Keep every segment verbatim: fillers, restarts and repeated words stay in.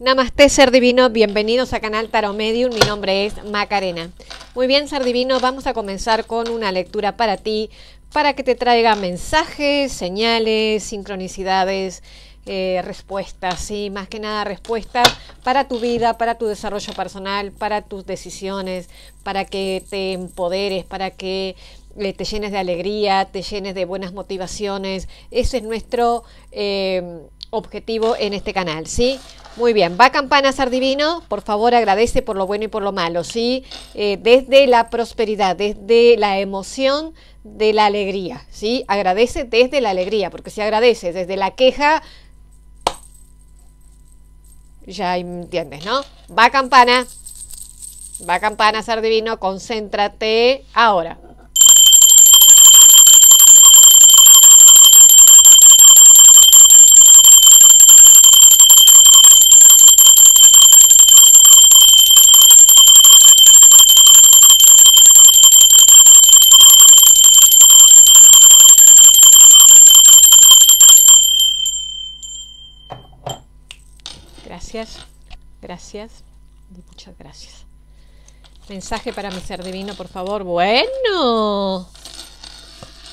Namasté, Ser Divino, bienvenidos a Canal Tarot Medium, mi nombre es Macarena. Muy bien, Ser Divino, vamos a comenzar con una lectura para ti, para que te traiga mensajes, señales, sincronicidades, eh, respuestas, sí, más que nada respuestas para tu vida, para tu desarrollo personal, para tus decisiones, para que te empoderes, para que te llenes de alegría, te llenes de buenas motivaciones. Ese es nuestro eh, objetivo en este canal, ¿sí? Muy bien, va campana, Ser Divino, por favor agradece por lo bueno y por lo malo, ¿sí? Eh, desde la prosperidad, desde la emoción, de la alegría, ¿sí? Agradece desde la alegría, porque si agradeces desde la queja, ya entiendes, ¿no? Va campana, va campana, Ser Divino, concéntrate ahora. Gracias, gracias y muchas gracias. Mensaje para mi Ser Divino, por favor. Bueno,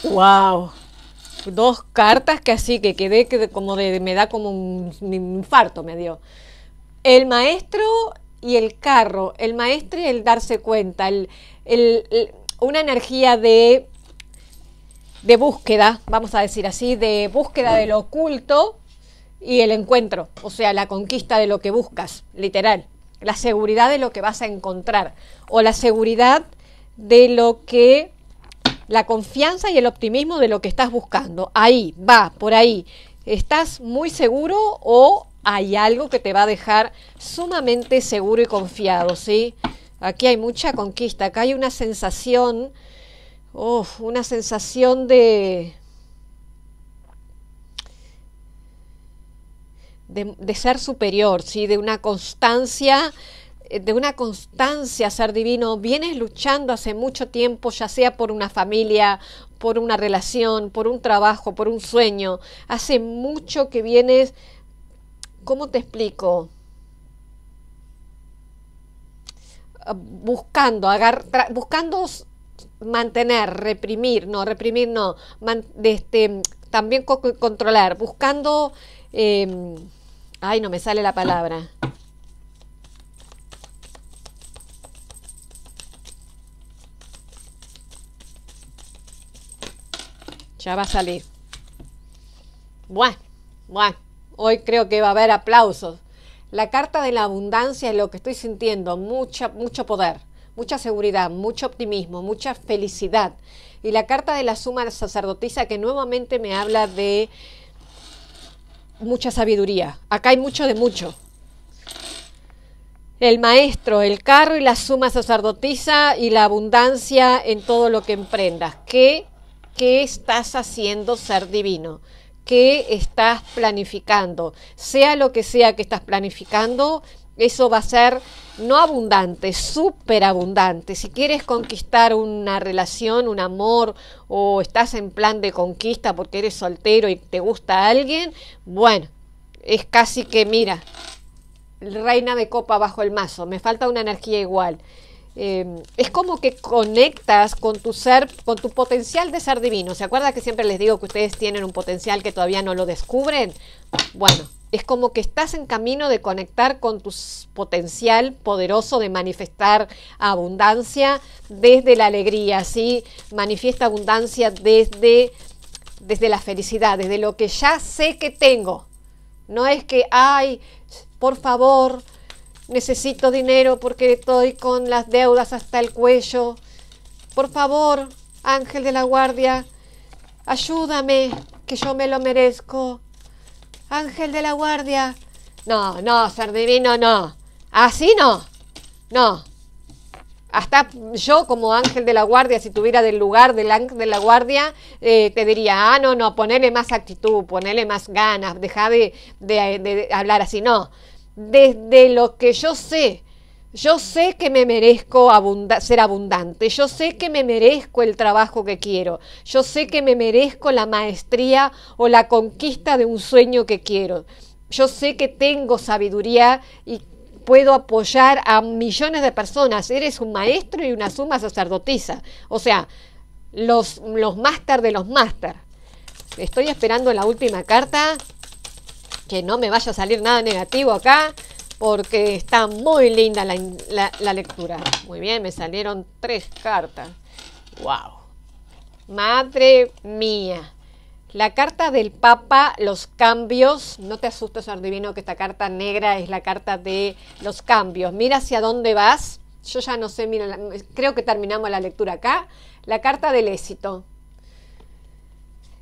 wow, dos cartas que así que quedé que como de, me da como un, un infarto me dio. El maestro y el carro, el maestro y el darse cuenta, el, el, el, una energía de, de búsqueda, vamos a decir así, de búsqueda de lo oculto. Y el encuentro, o sea, la conquista de lo que buscas, literal. La seguridad de lo que vas a encontrar. O la seguridad de lo que... La confianza y el optimismo de lo que estás buscando. Ahí, va, por ahí. ¿Estás muy seguro o hay algo que te va a dejar sumamente seguro y confiado, sí? Aquí hay mucha conquista. Acá hay una sensación... Uf, una sensación de... De, de ser superior, ¿sí? De una constancia, de una constancia, Ser Divino. Vienes luchando hace mucho tiempo, ya sea por una familia, por una relación, por un trabajo, por un sueño. Hace mucho que vienes, ¿cómo te explico? Buscando, agar, tra, buscando mantener, reprimir, no, reprimir no, man, este, también co controlar, buscando... Eh, Ay, no me sale la palabra. Ya va a salir. Bueno, bueno. Hoy creo que va a haber aplausos. La carta de la abundancia es lo que estoy sintiendo. Mucha, mucho poder, mucha seguridad, mucho optimismo, mucha felicidad. Y la carta de la suma sacerdotisa que nuevamente me habla de... mucha sabiduría. Acá hay mucho de mucho. El maestro, el carro y la suma sacerdotisa y la abundancia en todo lo que emprendas. ¿Qué, qué estás haciendo, Ser Divino? ¿Qué estás planificando? Sea lo que sea que estás planificando, eso va a ser no abundante, súper abundante. Si quieres conquistar una relación, un amor, o estás en plan de conquista porque eres soltero y te gusta alguien, bueno, es casi que, mira, reina de copa bajo el mazo, me falta una energía igual. Eh, es como que conectas con tu ser, con tu potencial de Ser Divino. ¿Se acuerdan que siempre les digo que ustedes tienen un potencial que todavía no lo descubren? Bueno, es como que estás en camino de conectar con tu potencial poderoso de manifestar abundancia desde la alegría, ¿sí? Manifiesta abundancia desde, desde la felicidad, desde lo que ya sé que tengo. No es que, ay, por favor... necesito dinero porque estoy con las deudas hasta el cuello. Por favor, ángel de la guardia, ayúdame, que yo me lo merezco. Ángel de la guardia. No, no, Ser Divino, no. Así no. No. Hasta yo como ángel de la guardia, si tuviera del lugar del ángel de la guardia, eh, te diría, ah, no, no, ponele más actitud, ponele más ganas, deja de, de, de hablar así, no. Desde lo que yo sé, yo sé que me merezco abunda- ser abundante, yo sé que me merezco el trabajo que quiero, yo sé que me merezco la maestría o la conquista de un sueño que quiero. yo sé que tengo sabiduría y puedo apoyar a millones de personas. Eres un maestro y una suma sacerdotisa. O sea, los, los máster de los máster. Estoy esperando la última carta, que no me vaya a salir nada negativo acá, porque está muy linda la, la, la lectura. Muy bien, me salieron tres cartas. ¡Wow! Madre mía. La carta del Papa, los cambios. No te asustes, adivino que esta carta negra es la carta de los cambios. Mira hacia dónde vas. Yo ya no sé, mira, creo que terminamos la lectura acá. La carta del éxito.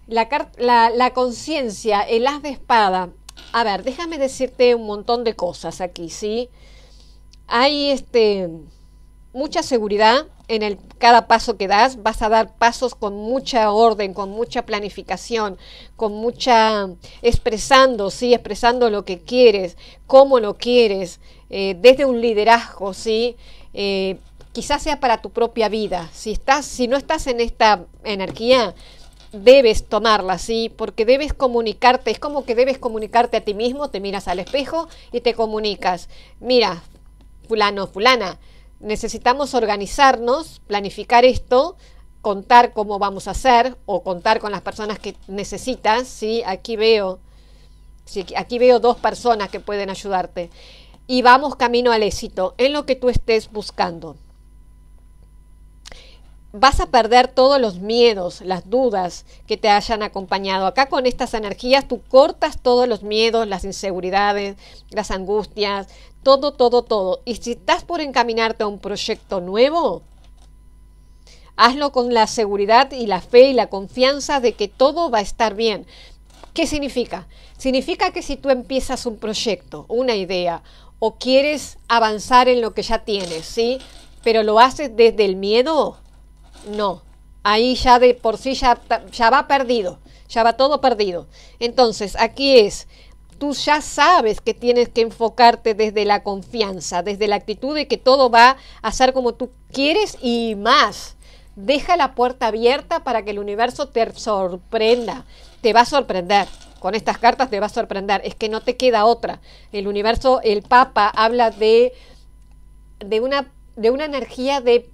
La, la, la conciencia, el as de espada. A ver, déjame decirte un montón de cosas aquí, ¿sí? Hay este, mucha seguridad en el, cada paso que das. Vas a dar pasos con mucha orden, con mucha planificación, con mucha... expresando, ¿sí? Expresando lo que quieres, cómo lo quieres, eh, desde un liderazgo, ¿sí? Eh, quizás sea para tu propia vida. Si, estás, si no estás en esta energía... debes tomarla, ¿sí? Porque debes comunicarte, es como que debes comunicarte a ti mismo, te miras al espejo y te comunicas. Mira, fulano, fulana, necesitamos organizarnos, planificar esto, contar cómo vamos a hacer o contar con las personas que necesitas, ¿sí? Aquí veo, sí, aquí veo dos personas que pueden ayudarte. Y vamos camino al éxito, en lo que tú estés buscando. Vas a perder todos los miedos, las dudas que te hayan acompañado. Acá con estas energías tú cortas todos los miedos, las inseguridades, las angustias, todo, todo, todo. Y si estás por encaminarte a un proyecto nuevo, hazlo con la seguridad y la fe y la confianza de que todo va a estar bien. ¿Qué significa? Significa que si tú empiezas un proyecto, una idea, o quieres avanzar en lo que ya tienes, ¿sí? Pero lo haces desde el miedo... no, ahí ya de por sí ya, ya va perdido, ya va todo perdido. Entonces, aquí es, tú ya sabes que tienes que enfocarte desde la confianza, desde la actitud de que todo va a ser como tú quieres y más. Deja la puerta abierta para que el universo te sorprenda, te va a sorprender. Con estas cartas te va a sorprender, es que no te queda otra. El universo, el Papa habla de, de, una, de una energía de...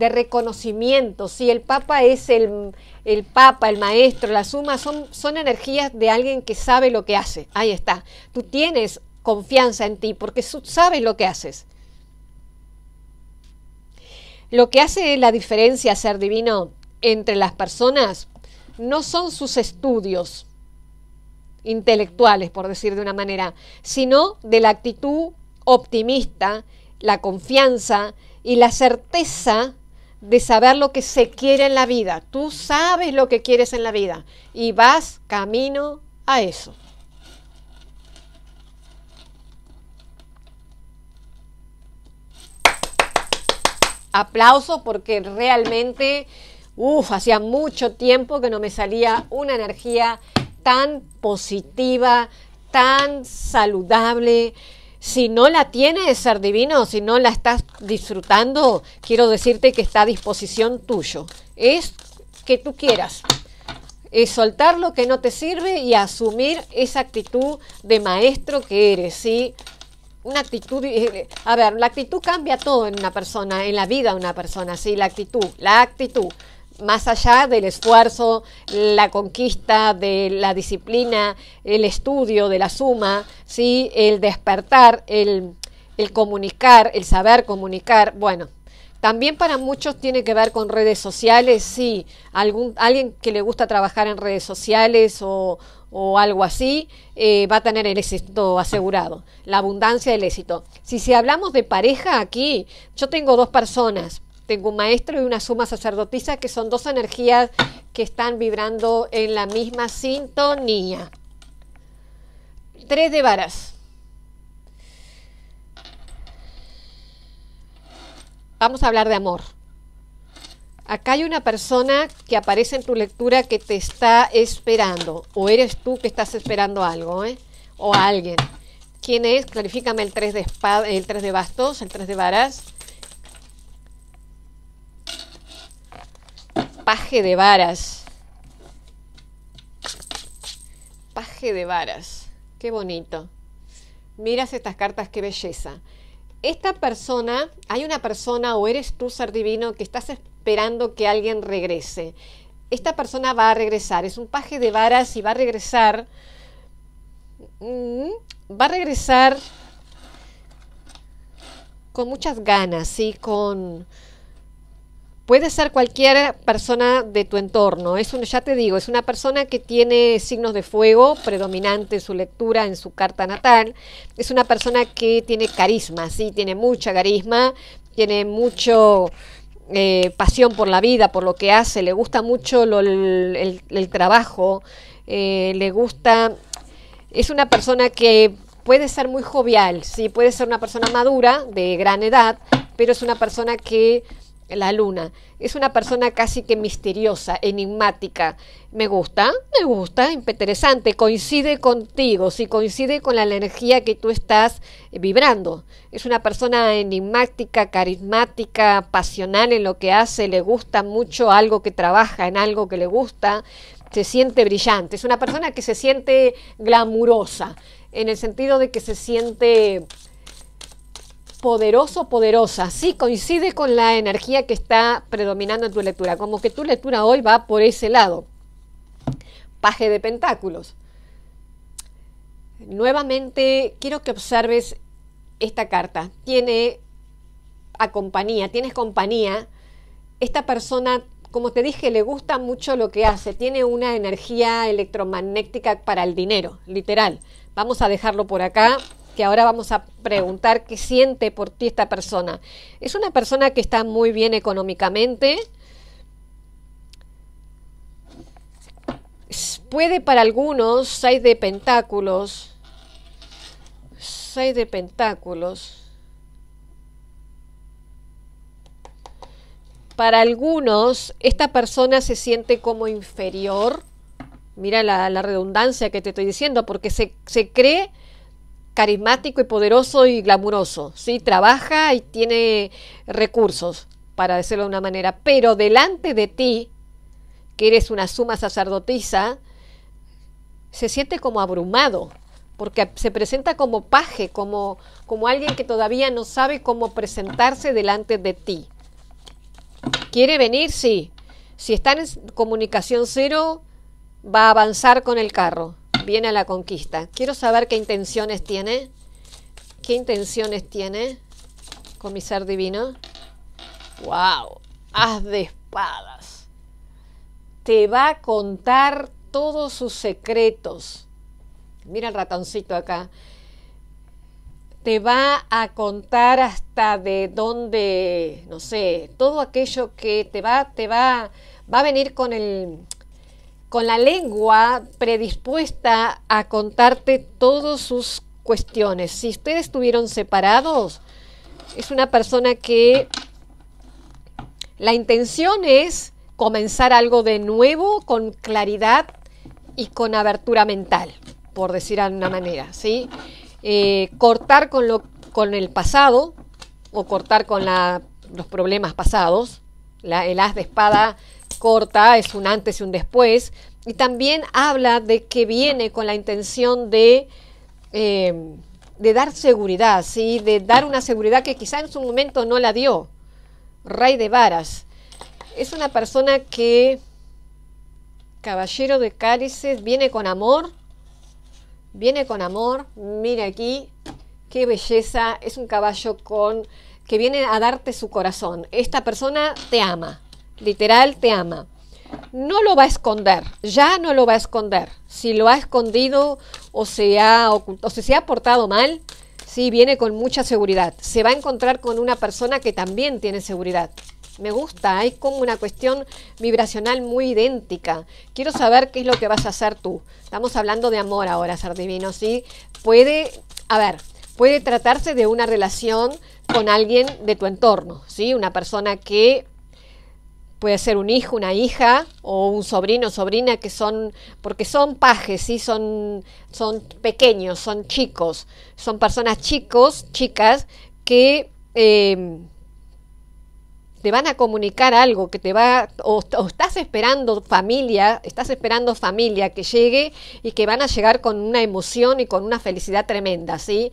de reconocimiento, si sí, el Papa es el, el Papa, el Maestro, la Suma, son, son energías de alguien que sabe lo que hace. Ahí está, tú tienes confianza en ti porque sabes lo que haces. Lo que hace la diferencia, ser divino, entre las personas no son sus estudios intelectuales, por decir de una manera, sino de la actitud optimista, la confianza y la certeza de saber lo que se quiere en la vida. Tú sabes lo que quieres en la vida y vas camino a eso. Aplauso, porque realmente, uff, hacía mucho tiempo que no me salía una energía tan positiva, tan saludable. Si no la tienes, ser divino, si no la estás disfrutando, quiero decirte que está a disposición tuyo. Es que tú quieras. Es soltar lo que no te sirve y asumir esa actitud de maestro que eres, ¿sí? Una actitud... A ver, la actitud cambia todo en una persona, en la vida de una persona, ¿sí? La actitud, la actitud. Más allá del esfuerzo, la conquista, de la disciplina, el estudio, de la suma, ¿sí? El despertar, el, el comunicar, el saber comunicar. Bueno, también para muchos tiene que ver con redes sociales, sí. Algún, alguien que le gusta trabajar en redes sociales o, o algo así, eh, va a tener el éxito asegurado, la abundancia del éxito. Si, si hablamos de pareja aquí, yo tengo dos personas. Tengo un maestro y una suma sacerdotisa, que son dos energías que están vibrando en la misma sintonía. Tres de varas. Vamos a hablar de amor. Acá hay una persona que aparece en tu lectura que te está esperando. O eres tú que estás esperando algo, ¿eh? O a alguien. ¿Quién es? Clarifícame el tres de espada, el tres de bastos, el tres de varas. Paje de varas. Paje de varas. Qué bonito. Miras estas cartas, qué belleza. Esta persona, hay una persona o eres tú, ser divino, que estás esperando que alguien regrese. Esta persona va a regresar. Es un paje de varas y va a regresar. Va a regresar con muchas ganas, ¿sí? Con... Puede ser cualquier persona de tu entorno. Es un, ya te digo, es una persona que tiene signos de fuego predominante en su lectura, en su carta natal. Es una persona que tiene carisma, sí, tiene mucha carisma, tiene mucho eh, pasión por la vida, por lo que hace. Le gusta mucho lo, el, el, el trabajo. Eh, le gusta. Es una persona que puede ser muy jovial, sí, puede ser una persona madura de gran edad, pero es una persona que la luna es una persona casi que misteriosa, enigmática. Me gusta, me gusta, interesante. Coincide contigo, si sí, coincide con la energía que tú estás vibrando. Es una persona enigmática, carismática, pasional en lo que hace. Le gusta mucho algo que trabaja, en algo que le gusta. Se siente brillante. Es una persona que se siente glamurosa, en el sentido de que se siente... poderoso, poderosa, sí, coincide con la energía que está predominando en tu lectura, como que tu lectura hoy va por ese lado. Paje de pentáculos. Nuevamente quiero que observes esta carta. Tiene a compañía, tienes compañía. Esta persona, como te dije, le gusta mucho lo que hace, tiene una energía electromagnética para el dinero, literal. Vamos a dejarlo por acá, que ahora vamos a preguntar qué siente por ti esta persona. Es una persona que está muy bien económicamente. Puede para algunos, seis de pentáculos, seis de pentáculos. Para algunos, esta persona se siente como inferior. Mira la, la redundancia que te estoy diciendo, porque se, se cree... carismático y poderoso y glamuroso, ¿sí? Trabaja y tiene recursos, para decirlo de una manera, pero delante de ti, que eres una suma sacerdotisa, se siente como abrumado, porque se presenta como paje, como, como alguien que todavía no sabe cómo presentarse delante de ti. ¿Quiere venir? Sí. Si están en comunicación cero, va a avanzar con el carro. Viene a la conquista. Quiero saber qué intenciones tiene. ¿Qué intenciones tiene con mi ser divino? ¡Wow! Haz de espadas. Te va a contar todos sus secretos. Mira el ratoncito acá. Te va a contar hasta de dónde, no sé, todo aquello que te va, te va, va a venir con el... con la lengua predispuesta a contarte todas sus cuestiones. Si ustedes estuvieron separados, es una persona que la intención es comenzar algo de nuevo con claridad y con abertura mental, por decir de alguna manera, ¿sí? Eh, cortar con, lo, con el pasado o cortar con la, los problemas pasados. La, el as de espada corta, es un antes y un después, y también habla de que viene con la intención de eh, de dar seguridad, ¿sí? De dar una seguridad que quizá en su momento no la dio. Rey de varas. Es una persona que, caballero de cálices, viene con amor, viene con amor. Mira aquí, qué belleza. Es un caballo con que viene a darte su corazón. Esta persona te ama. Literal, te ama. No lo va a esconder, ya no lo va a esconder. Si lo ha escondido o se ha ocultado, o si se ha portado mal, sí, viene con mucha seguridad. Se va a encontrar con una persona que también tiene seguridad. Me gusta, hay como una cuestión vibracional muy idéntica. Quiero saber qué es lo que vas a hacer tú. Estamos hablando de amor ahora, ser divino, ¿sí? Puede, a ver, puede tratarse de una relación con alguien de tu entorno, ¿sí? Una persona que... puede ser un hijo, una hija o un sobrino, sobrina, que son, porque son pajes, ¿sí? son, son pequeños, son chicos, son personas chicos, chicas, que, eh, te van a comunicar algo que te va, o, o estás esperando familia, estás esperando familia que llegue y que van a llegar con una emoción y con una felicidad tremenda, ¿sí?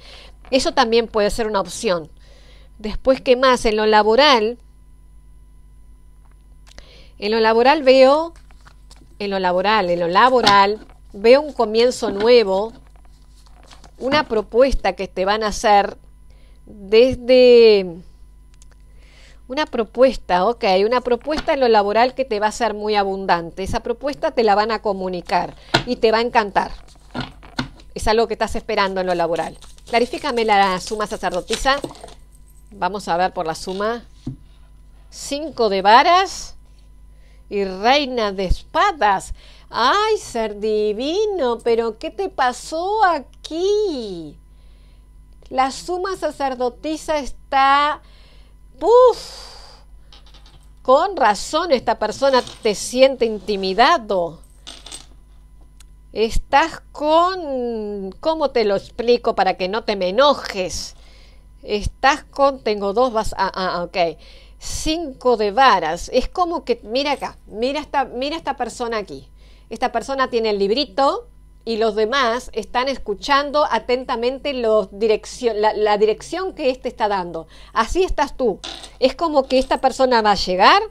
Eso también puede ser una opción. Después, ¿qué más? En lo laboral, en lo laboral veo, en lo laboral, en lo laboral, veo un comienzo nuevo, una propuesta que te van a hacer desde... Una propuesta, ok, una propuesta en lo laboral que te va a ser muy abundante. Esa propuesta te la van a comunicar y te va a encantar. Es algo que estás esperando en lo laboral. Clarifícame la suma sacerdotisa. Vamos a ver por la suma. Cinco de varas y reina de espadas. ¡Ay, ser divino! ¿Pero qué te pasó aquí? La suma sacerdotisa está... ¡Puf! Con razón esta persona te siente intimidado. Estás con... ¿Cómo te lo explico para que no te me enojes? Estás con... Tengo dos... Vas, ah, ah, ok. Cinco de varas. Es como que... Mira acá. Mira esta, mira esta persona aquí. Esta persona tiene el librito y los demás están escuchando atentamente los dirección, la, la dirección que éste está dando. Así estás tú. Es como que esta persona va a llegar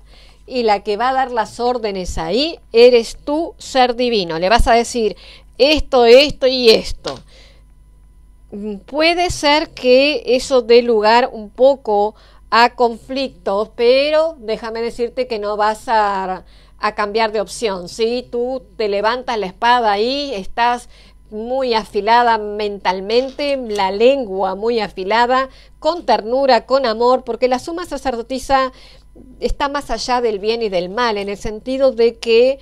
y la que va a dar las órdenes ahí eres tú, ser divino. Le vas a decir esto, esto y esto. Puede ser que eso dé lugar un poco a conflictos, pero déjame decirte que no vas a... a cambiar de opción, ¿sí? Tú te levantas la espada ahí, estás muy afilada mentalmente, la lengua muy afilada, con ternura, con amor, porque la suma sacerdotisa está más allá del bien y del mal, en el sentido de que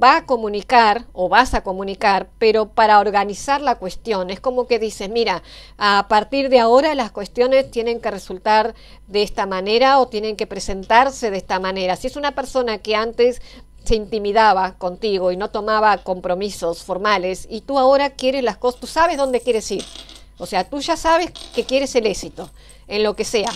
va a comunicar o vas a comunicar, pero para organizar la cuestión. Es como que dices, mira, a partir de ahora las cuestiones tienen que resultar de esta manera o tienen que presentarse de esta manera. Si es una persona que antes se intimidaba contigo y no tomaba compromisos formales y tú ahora quieres las cosas, tú sabes dónde quieres ir. O sea, tú ya sabes que quieres el éxito en lo que sea.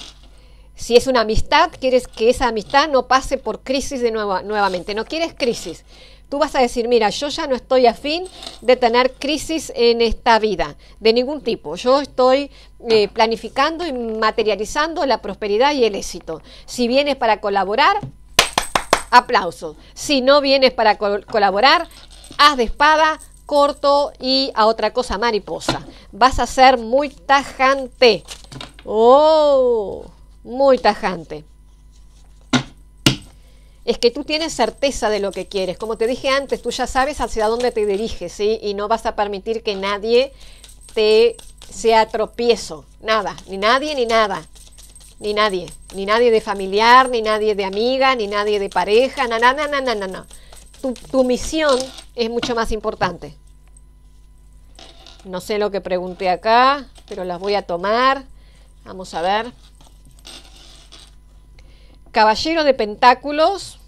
Si es una amistad, quieres que esa amistad no pase por crisis de nuevo, nuevamente. No quieres crisis. Tú vas a decir, mira, yo ya no estoy afín de tener crisis en esta vida, de ningún tipo. Yo estoy eh, planificando y materializando la prosperidad y el éxito. Si vienes para colaborar, aplausos. Si no vienes para col- colaborar, haz de espada, corto y a otra cosa, mariposa. Vas a ser muy tajante. ¡Oh! Muy tajante. Es que tú tienes certeza de lo que quieres. Como te dije antes, tú ya sabes hacia dónde te diriges, ¿sí? Y no vas a permitir que nadie te sea tropiezo. Nada. Ni nadie, ni nada. Ni nadie. Ni nadie de familiar, ni nadie de amiga, ni nadie de pareja. No, no, no, no, no, no. Tu, tu misión es mucho más importante. No sé lo que pregunté acá, pero las voy a tomar. Vamos a ver. Caballero de Pentáculos,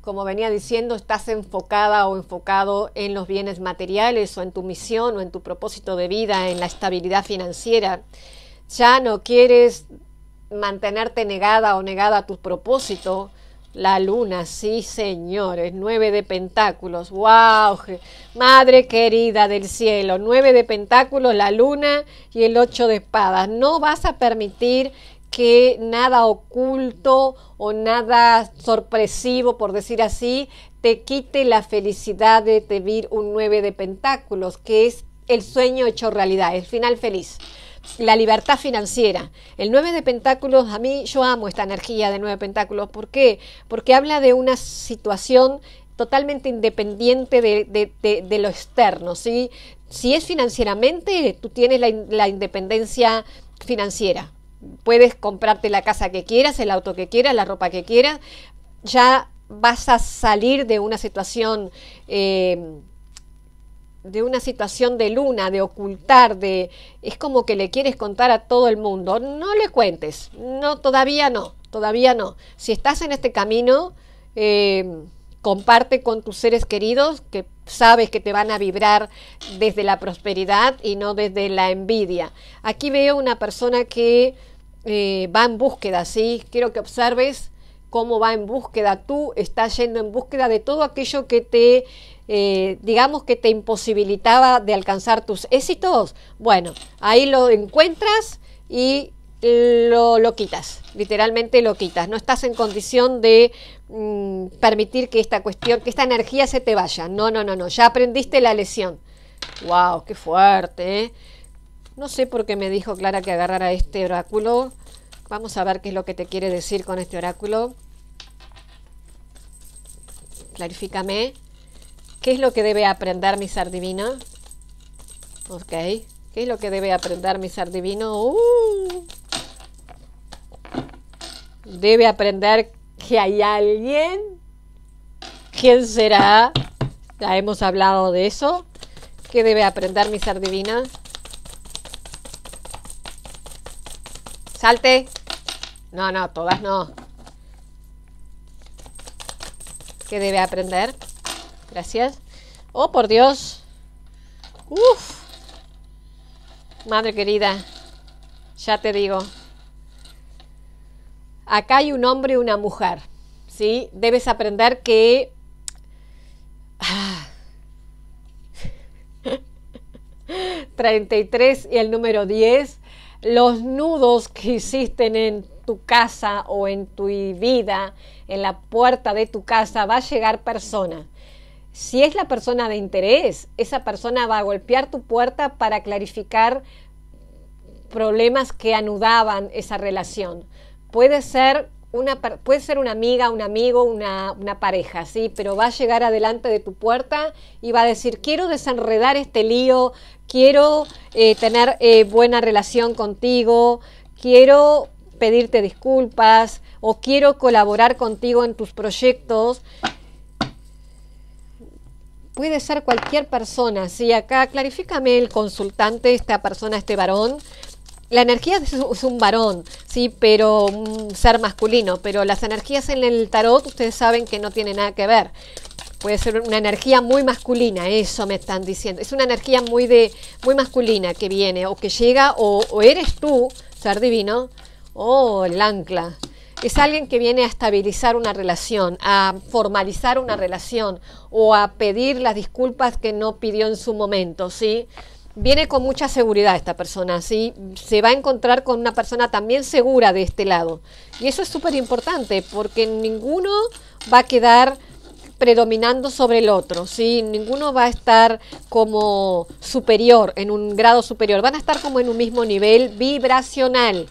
como venía diciendo, estás enfocada o enfocado en los bienes materiales o en tu misión o en tu propósito de vida, en la estabilidad financiera. Ya no quieres mantenerte negada o negada a tu propósito. La luna, sí señores, nueve de pentáculos, wow, madre querida del cielo, nueve de pentáculos, la luna y el ocho de espadas. No vas a permitir que nada oculto o nada sorpresivo, por decir así, te quite la felicidad de vivir un nueve de pentáculos, que es el sueño hecho realidad, el final feliz, la libertad financiera. El nueve de pentáculos, a mí, yo amo esta energía de nueve de pentáculos. ¿Por qué? Porque habla de una situación totalmente independiente de, de, de, de lo externo, ¿sí? Si es financieramente, tú tienes la, la independencia financiera. Puedes comprarte la casa que quieras, el auto que quieras, la ropa que quieras. Ya vas a salir de una situación, eh, de una situación de luna, de ocultar, de es como que le quieres contar a todo el mundo. No le cuentes, no, todavía no, todavía no. Si estás en este camino, eh, comparte con tus seres queridos que sabes que te van a vibrar desde la prosperidad y no desde la envidia. Aquí veo una persona que eh, va en búsqueda, ¿sí? Quiero que observes cómo va en búsqueda. Tú estás yendo en búsqueda de todo aquello que te, eh, digamos, que te imposibilitaba de alcanzar tus éxitos. Bueno, ahí lo encuentras y lo, lo quitas, literalmente lo quitas. No estás en condición de mm, permitir que esta cuestión, que esta energía se te vaya. No, no, no, no, ya aprendiste la lección. ¡Wow! ¡Qué fuerte! ¿Eh? No sé por qué me dijo Clara que agarrara este oráculo. Vamos a ver qué es lo que te quiere decir con este oráculo. Clarifícame. ¿Qué es lo que debe aprender mi ser divino? Ok. ¿Qué es lo que debe aprender mi ser divino? Uh. Debe aprender que hay alguien. ¿Quién será? Ya hemos hablado de eso. ¿Qué debe aprender mi ser divina? Salte. No, no, todas no. ¿Qué debe aprender? Gracias. Oh, por Dios. Uf. Madre querida. Ya te digo. Acá hay un hombre y una mujer. ¿Sí? Debes aprender que... treinta y tres y el número diez. Los nudos que hiciste en tu casa o en tu vida, en la puerta de tu casa, va a llegar persona. Si es la persona de interés, esa persona va a golpear tu puerta para clarificar problemas que anudaban esa relación. Puede ser una, puede ser una amiga, un amigo, una, una pareja, ¿sí? Pero va a llegar adelante de tu puerta y va a decir, quiero desenredar este lío, quiero eh, tener eh, buena relación contigo, quiero pedirte disculpas o quiero colaborar contigo en tus proyectos. Puede ser cualquier persona, ¿sí? Acá clarifícame el consultante, esta persona, este varón. La energía es un varón, sí, pero un ser masculino, pero las energías en el tarot ustedes saben que no tienen nada que ver. Puede ser una energía muy masculina, eso me están diciendo. Es una energía muy de muy masculina que viene o que llega o, o eres tú, ser divino, o el ancla. Es alguien que viene a estabilizar una relación, a formalizar una relación o a pedir las disculpas que no pidió en su momento, ¿sí? Viene con mucha seguridad esta persona, ¿sí? Se va a encontrar con una persona también segura de este lado. Y eso es súper importante porque ninguno va a quedar predominando sobre el otro, ¿sí? Ninguno va a estar como superior, en un grado superior. Van a estar como en un mismo nivel vibracional.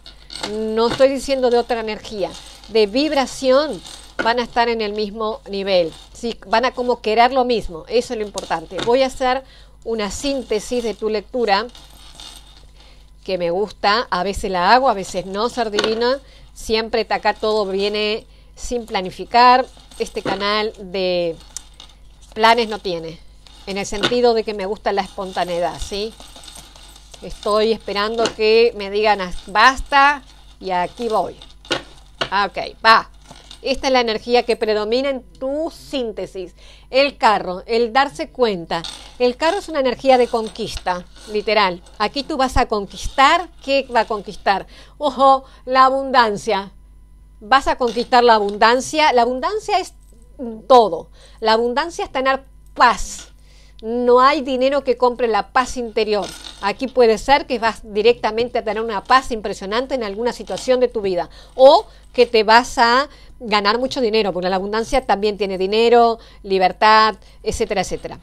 No estoy diciendo de otra energía. De vibración van a estar en el mismo nivel, ¿sí? Van a como querer lo mismo. Eso es lo importante. Voy a hacer una síntesis de tu lectura que me gusta, a veces la hago, a veces no, ser divina. Siempre acá todo viene sin planificar. Este canal de planes no tiene, en el sentido de que me gusta la espontaneidad, ¿sí? Estoy esperando que me digan basta y aquí voy. Ok, va. Esta es la energía que predomina en tu síntesis. El carro, el darse cuenta. El carro es una energía de conquista, literal. Aquí tú vas a conquistar. ¿Qué va a conquistar? Ojo, la abundancia. Vas a conquistar la abundancia. La abundancia es todo. La abundancia es tener paz. No hay dinero que compre la paz interior. Aquí puede ser que vas directamente a tener una paz impresionante en alguna situación de tu vida. O que te vas a ganar mucho dinero, porque la abundancia también tiene dinero, libertad, etcétera, etcétera.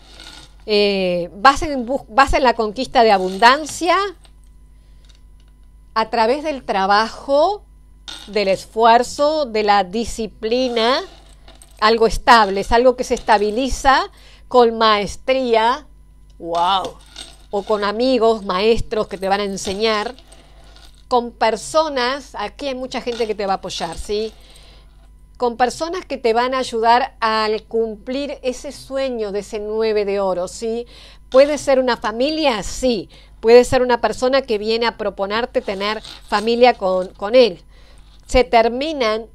Eh, vas, en vas en la conquista de abundancia a través del trabajo, del esfuerzo, de la disciplina, algo estable, es algo que se estabiliza con maestría, wow, o con amigos, maestros que te van a enseñar, con personas, aquí hay mucha gente que te va a apoyar, ¿sí? Con personas que te van a ayudar al cumplir ese sueño de ese nueve de oro, ¿sí? ¿Puede ser una familia? Sí. Puede ser una persona que viene a proponerte tener familia con, con él. Se terminan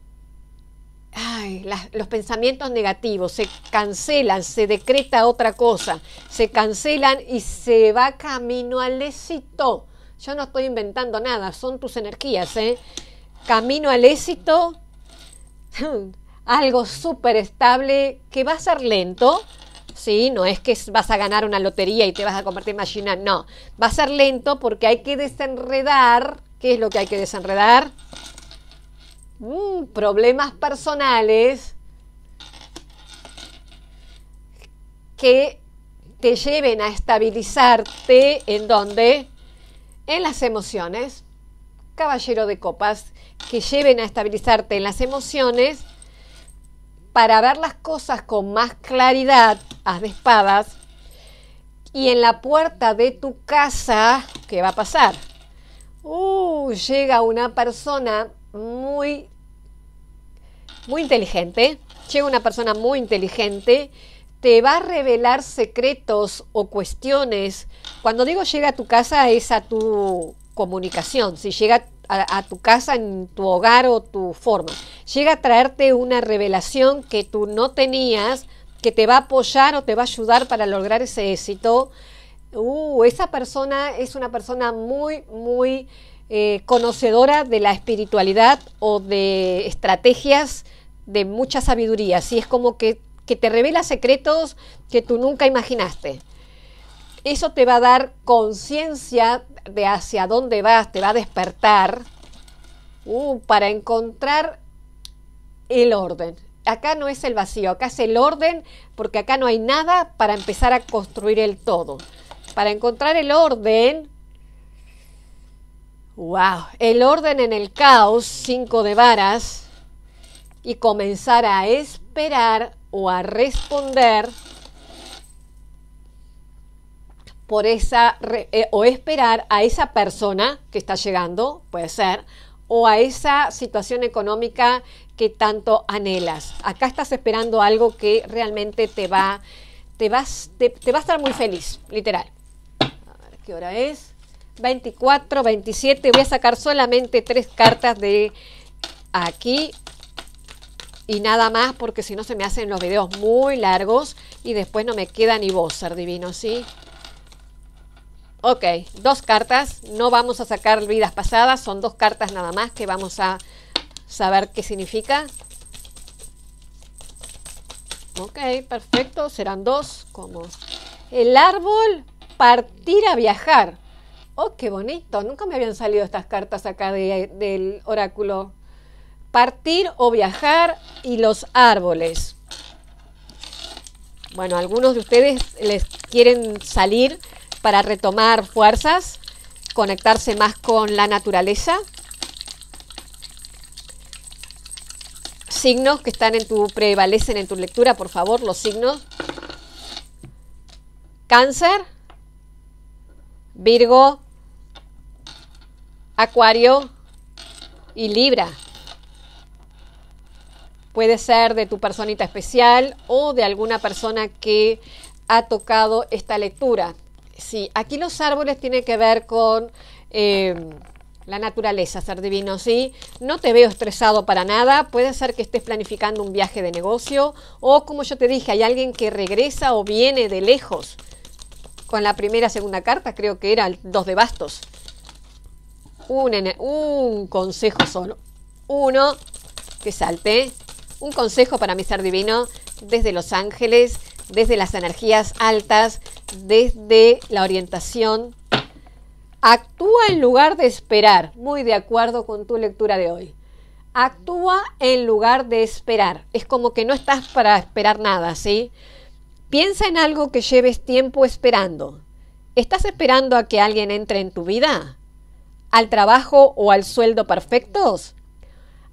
ay, las, los pensamientos negativos, se cancelan, se decreta otra cosa, se cancelan y se va camino al éxito. Yo no estoy inventando nada, son tus energías, ¿eh? Camino al éxito, algo súper estable que va a ser lento, ¿sí? No es que vas a ganar una lotería y te vas a convertir en máquina, no. Va a ser lento porque hay que desenredar. ¿Qué es lo que hay que desenredar? Mm, problemas personales que te lleven a estabilizarte en donde... en las emociones, caballero de copas, que lleven a estabilizarte en las emociones para ver las cosas con más claridad, haz de espadas, y en la puerta de tu casa, ¿qué va a pasar? Uh, llega una persona muy, muy inteligente, llega una persona muy inteligente, te va a revelar secretos o cuestiones. Cuando digo llega a tu casa es a tu comunicación, si llega a, a tu casa en tu hogar o tu forma. Llega a traerte una revelación que tú no tenías, que te va a apoyar o te va a ayudar para lograr ese éxito. Uh, esa persona es una persona muy, muy eh, conocedora de la espiritualidad o de estrategias de mucha sabiduría. Así es como que que te revela secretos que tú nunca imaginaste. Eso te va a dar conciencia de hacia dónde vas, te va a despertar uh, para encontrar el orden. Acá no es el vacío, acá es el orden, porque acá no hay nada para empezar a construir el todo. Para encontrar el orden, wow, el orden en el caos, cinco de varas, y comenzar a esperar o a responder por esa eh, o esperar a esa persona que está llegando, puede ser, o a esa situación económica que tanto anhelas. Acá estás esperando algo que realmente te va te vas te, te va a estar muy feliz, literal. A ver qué hora es. veinticuatro, veintisiete, voy a sacar solamente tres cartas de aquí. Y nada más, porque si no se me hacen los videos muy largos y después no me queda ni voz, ser divino, ¿sí? Ok, dos cartas. No vamos a sacar vidas pasadas. Son dos cartas nada más que vamos a saber qué significa. Ok, perfecto. Serán dos. Como el árbol, partir a viajar. Oh, qué bonito. Nunca me habían salido estas cartas acá de, del oráculo. Partir o viajar y los árboles. Bueno, algunos de ustedes les quieren salir para retomar fuerzas, conectarse más con la naturaleza. Signos que están en tu, prevalecen en tu lectura, por favor, los signos. Cáncer, Virgo, Acuario y Libra. Puede ser de tu personita especial o de alguna persona que ha tocado esta lectura. Sí, aquí los árboles tienen que ver con eh, la naturaleza, ser divino, ¿sí? No te veo estresado para nada. Puede ser que estés planificando un viaje de negocio o, como yo te dije, hay alguien que regresa o viene de lejos. Con la primera, segunda carta, creo que era el dos de bastos. Un, un consejo solo. Uno, que salte. Un consejo para mi ser divino, desde los ángeles, desde las energías altas, desde la orientación. Actúa en lugar de esperar, muy de acuerdo con tu lectura de hoy. Actúa en lugar de esperar, es como que no estás para esperar nada, ¿sí? Piensa en algo que lleves tiempo esperando. ¿Estás esperando a que alguien entre en tu vida? ¿Al trabajo o al sueldo perfectos?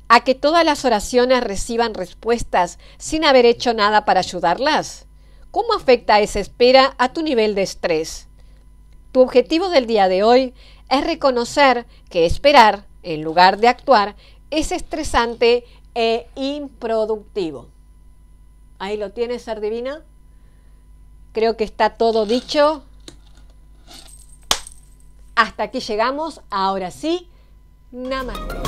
¿A que todas las oraciones reciban respuestas sin haber hecho nada para ayudarlas? ¿Cómo afecta esa espera a tu nivel de estrés? Tu objetivo del día de hoy es reconocer que esperar, en lugar de actuar, es estresante e improductivo. Ahí lo tienes, ser divina. Creo que está todo dicho. Hasta aquí llegamos. Ahora sí, nada más.